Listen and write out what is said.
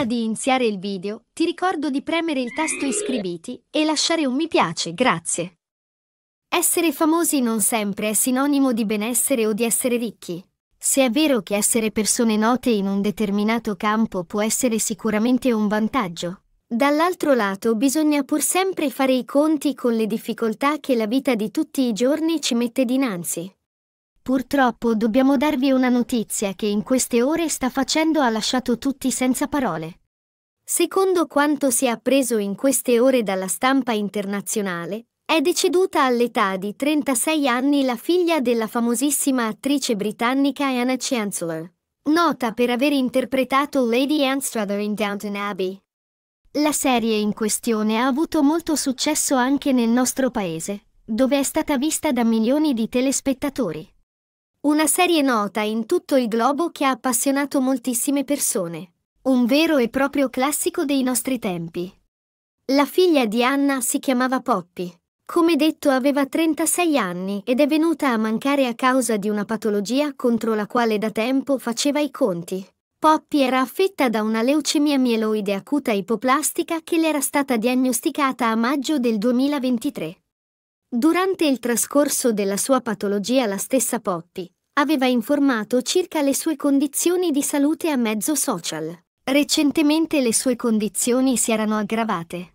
Prima di iniziare il video, ti ricordo di premere il tasto iscriviti e lasciare un mi piace, grazie. Essere famosi non sempre è sinonimo di benessere o di essere ricchi. Se è vero che essere persone note in un determinato campo può essere sicuramente un vantaggio, dall'altro lato bisogna pur sempre fare i conti con le difficoltà che la vita di tutti i giorni ci mette dinanzi. Purtroppo dobbiamo darvi una notizia che in queste ore sta facendo ha lasciato tutti senza parole. Secondo quanto si è appreso in queste ore dalla stampa internazionale, è deceduta all'età di 36 anni la figlia della famosissima attrice britannica Anna Chancellor, nota per aver interpretato Lady Anstruther in Downton Abbey. La serie in questione ha avuto molto successo anche nel nostro paese, dove è stata vista da milioni di telespettatori. Una serie nota in tutto il globo che ha appassionato moltissime persone. Un vero e proprio classico dei nostri tempi. La figlia di Anna si chiamava Poppy. Come detto aveva 36 anni ed è venuta a mancare a causa di una patologia contro la quale da tempo faceva i conti. Poppy era affetta da una leucemia mieloide acuta ipoplastica che le era stata diagnosticata a maggio del 2023. Durante il trascorso della sua patologia la stessa Poppy aveva informato circa le sue condizioni di salute a mezzo social. Recentemente le sue condizioni si erano aggravate.